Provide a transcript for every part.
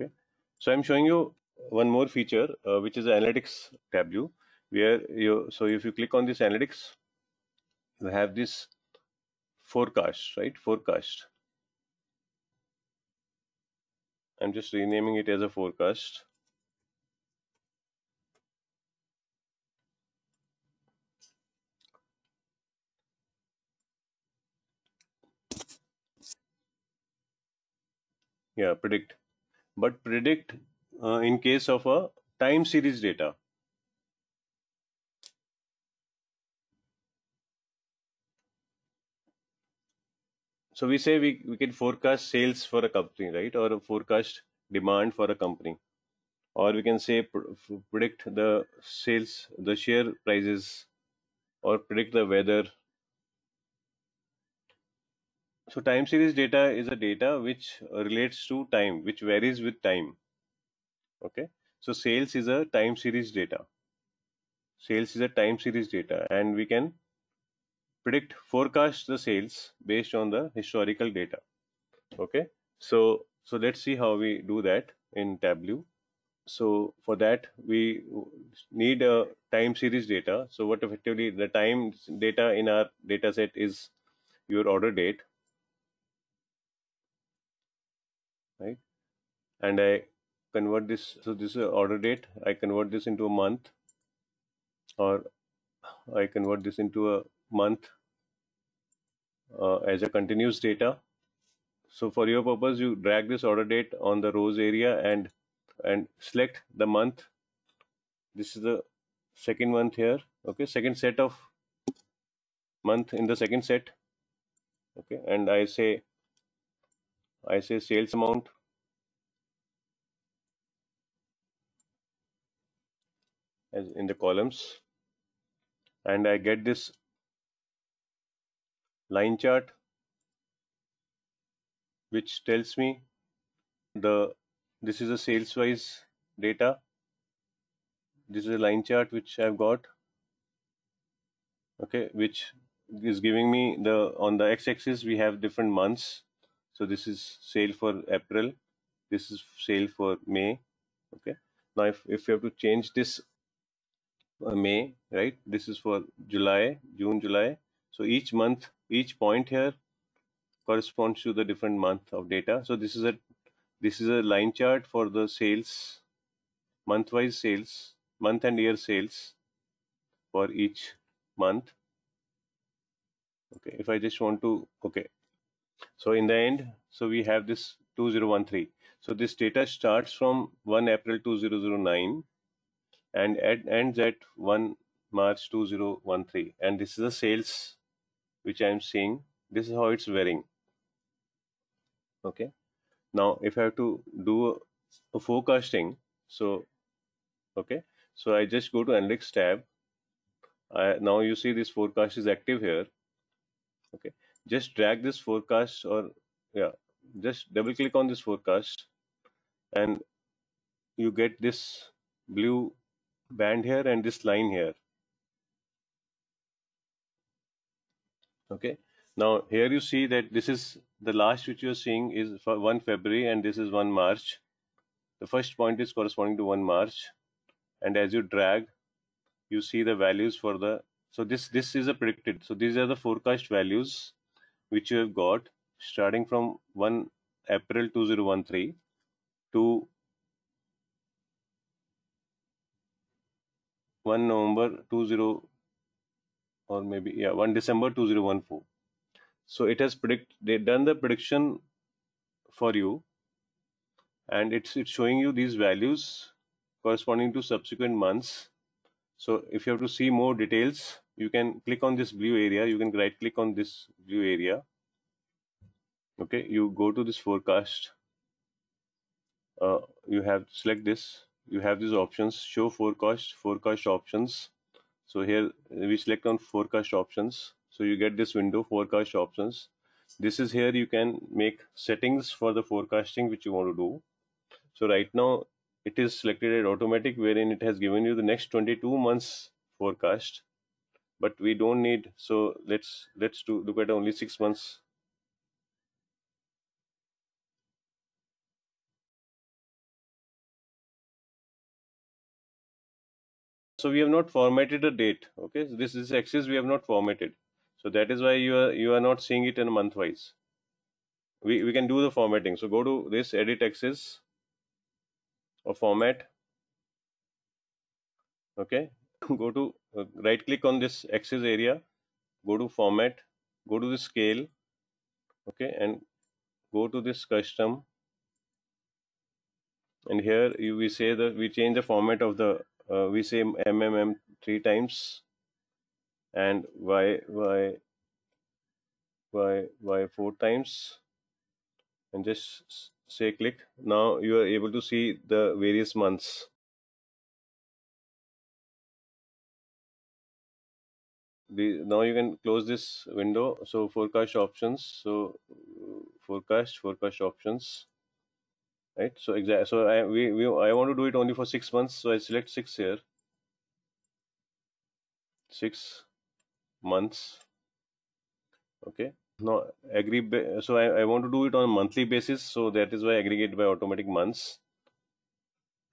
Okay, so I'm showing you one more feature, which is the analytics Tableau, where you, so if you click on this analytics, you have this forecast, right? Forecast. I'm just renaming it as a forecast. Yeah, predict. But predict in case of a time series data. So we say we can forecast sales for a company, right? Or forecast demand for a company. Or we can say predict the sales, the share prices, or predict the weather. So time series data is a data which relates to time, which varies with time. Okay. So sales is a time series data. Sales is a time series data, and we can predict, forecast the sales based on the historical data. Okay, so let's see how we do that in Tableau. So for that we need a time series data. So what effectively the time data in our data set is your order date, right? And I convert this, so this is order date, I convert this into a month, or I convert this into a month as a continuous data. So for your purpose, you drag this order date on the rows area and select the month. This is the second month here. Okay, second set of month in the second set. Okay, and I say sales amount. As in the columns, and I get this line chart which tells me this is a sales wise data. This is a line chart which I've got, okay, which is giving me the, on the x-axis we have different months. So this is sale for April, this is sale for May. Okay, now if you have to change this May, right, this is for July, June, July. So each month, each point here corresponds to the different month of data. So this is a line chart for the sales, month-wise sales, month and year sales for each month. Okay, if I just want to, okay. So in the end, so we have this 2013. So this data starts from 1 April 2009 and ends at 1 March 2013. And this is the sales which I am seeing. This is how it's varying. Okay, now if I have to do a forecasting, so okay, so I just go to analytics tab. Now you see this forecast is active here. Okay, just drag this forecast, or yeah, just double click on this forecast and you get this blue band here and this line here. Okay, now here you see that this is the last which you are seeing is for 1 February and this is 1 March. The first point is corresponding to 1 March. And as you drag, you see the values for the, so this is a predicted. So these are the forecast values which you have got starting from 1 April 2013 to 1 November 2013. Or maybe, yeah, 1 December 2014. So it has done the prediction for you, and it's showing you these values corresponding to subsequent months. So if you have to see more details, you can click on this blue area. You can right click on this blue area. Okay, you go to this forecast. You have select this. You have these options: show forecast, forecast options. So here we select on forecast options. So you get this window, forecast options. This is here you can make settings for the forecasting which you want to do. So right now it is selected at automatic, wherein it has given you the next 22 months forecast, but we don't need. So let's look at only 6 months. So we have not formatted a date. Okay, so this is axis we have not formatted, so that is why you are not seeing it in a month wise. We can do the formatting. So go to this edit axis or format. Okay, go to right click on this axis area, go to format, go to the scale, okay, and go to this custom, and here we say that we change the format of the we say MMM 3 times and Y 4 times, and just say click. Now you are able to see the various months. Now you can close this window. So forecast options, so forecast options, right? So exactly, so I want to do it only for 6 months, so I select 6 here, 6 months. Okay, now agree, so I want to do it on a monthly basis, so that is why aggregate by automatic months.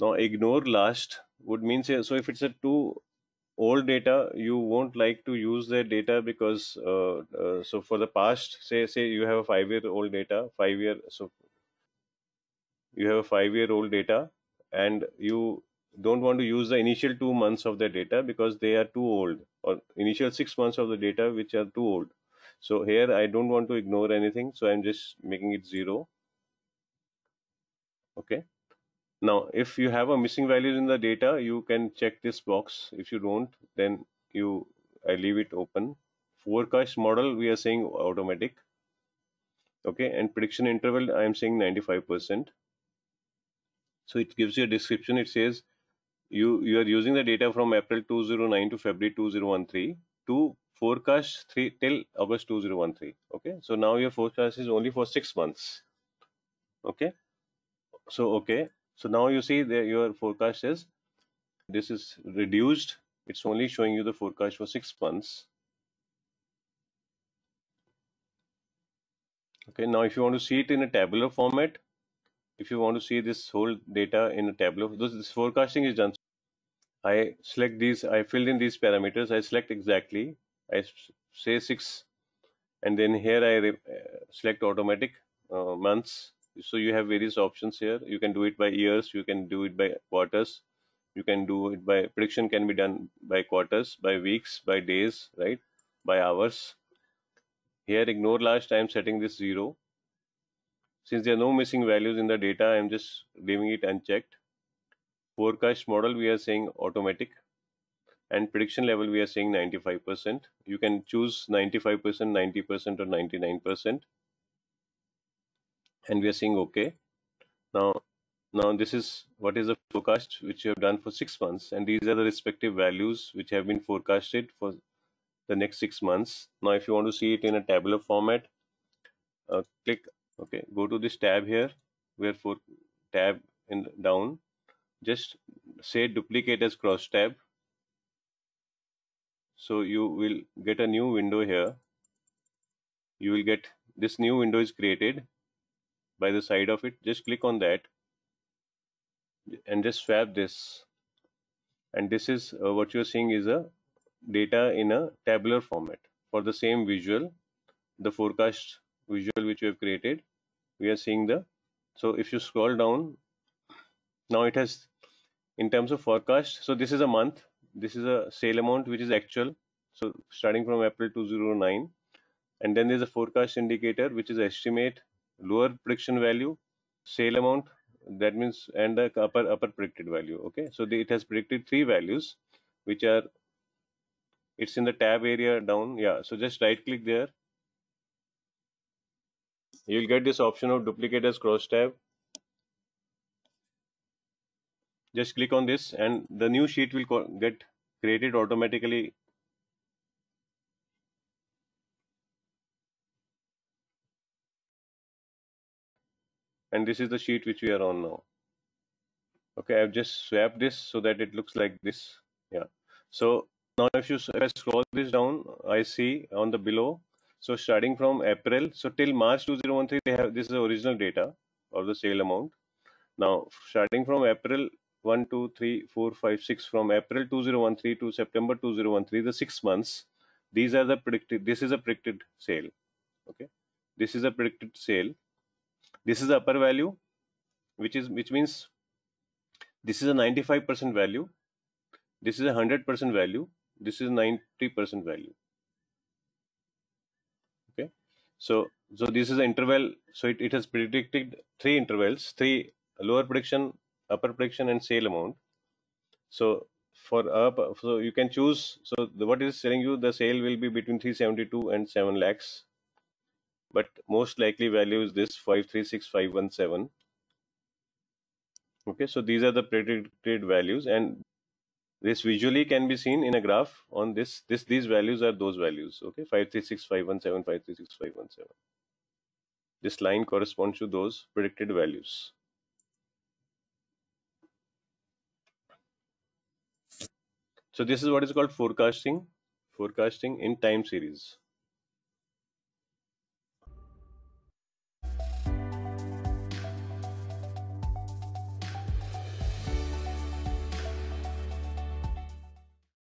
Now ignore last would mean, so if it's a two old data, you won't like to use their data because so for the past, say you have a 5-year-old data, 5 year, so you have a 5-year-old data and you don't want to use the initial 2 months of the data because they are too old, or initial 6 months of the data which are too old. So here I don't want to ignore anything, so I'm just making it 0. Okay. Now, if you have a missing value in the data, you can check this box. If you don't, then I leave it open. Forecast model, we are saying automatic. Okay, and prediction interval, I am saying 95%. So it gives you a description. It says you are using the data from April 2009 to February 2013 to forecast till August 2013. Okay, so now your forecast is only for 6 months. Okay, so okay. So now you see that your forecast is, this is reduced. It's only showing you the forecast for 6 months. Okay, now if you want to see it in a tabular format, if you want to see this whole data in a Tableau, this forecasting is done. I select these, I filled in these parameters, I select exactly, I say 6, and then here I select automatic months. So you have various options here. You can do it by years, you can do it by quarters, you can do it by prediction, can be done by quarters, by weeks, by days, right, by hours. Here ignore last, I am setting this 0. Since there are no missing values in the data, I am just leaving it unchecked. Forecast model, we are saying automatic, and prediction level we are saying 95%. You can choose 95%, 90% or 99%. And we are saying okay. Now this is what is the forecast which you have done for 6 months, and these are the respective values which have been forecasted for the next 6 months. Now if you want to see it in a tabular format, click, okay, go to this tab here, where for tab in down, just say duplicate as cross tab. So you will get a new window here. You will get this new window is created. By the side of it, just click on that and just swap this, and this is what you're seeing is a data in a tabular format for the same visual, the forecast visual which you have created. We are seeing the, so if you scroll down, now it has in terms of forecast, so this is a month, this is a sale amount which is actual, so starting from April 2009, and then there's a forecast indicator which is estimate, lower prediction value, sale amount, that means, and the upper predicted value. Okay, so it has predicted 3 values which are, it's in the tab area down. Yeah, so just right click there, you'll get this option of duplicate as cross tab. Just click on this and the new sheet will get created automatically. And this is the sheet which we are on now. Okay, I've just swapped this so that it looks like this. Yeah. So now if I scroll this down, I see on the below. So starting from April, so till March 2013, they have, this is the original data of the sale amount. Now starting from April 1, 2, 3, 4, 5, 6 from April 2013 to September 2013, the 6 months. These are the predicted. This is a predicted sale. Okay, this is a predicted sale. This is the upper value, which means this is a 95% value. This is a 100% value. This is 90% value. Okay, so this is the interval. So it has predicted three intervals: three lower prediction, upper prediction, and sale amount. So for up, so you can choose. So what is telling you, the sale will be between 372 and 7 lakhs, but most likely value is this 536,517. Okay, so these are the predicted values, and this visually can be seen in a graph on this. These values are those values. Okay, 536,517, 536,517. This line corresponds to those predicted values. So this is what is called forecasting in time series.